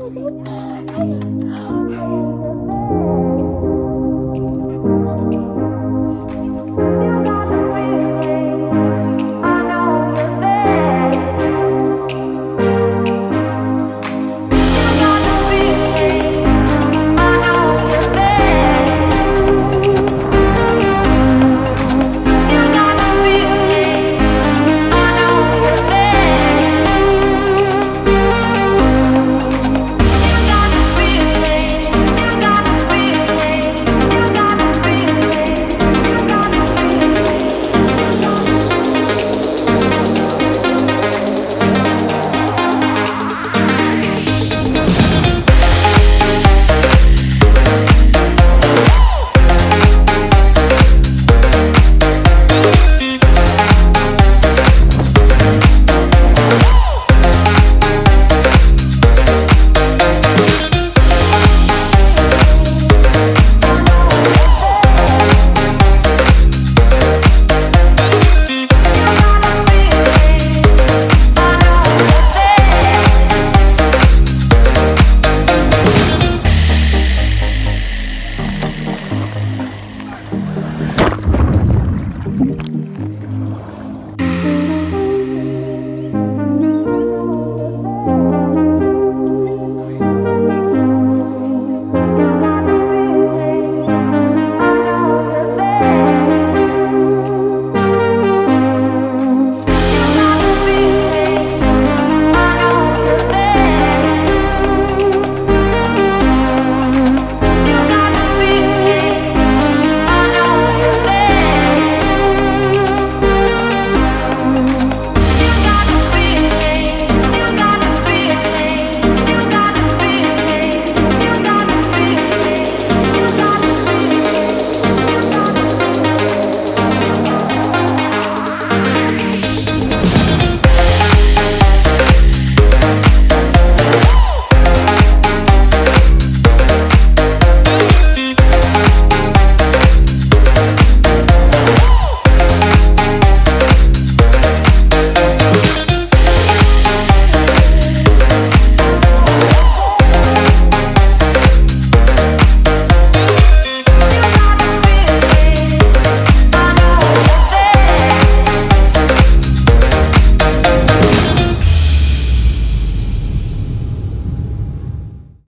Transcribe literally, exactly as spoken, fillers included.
It's okay. Hey. Hey.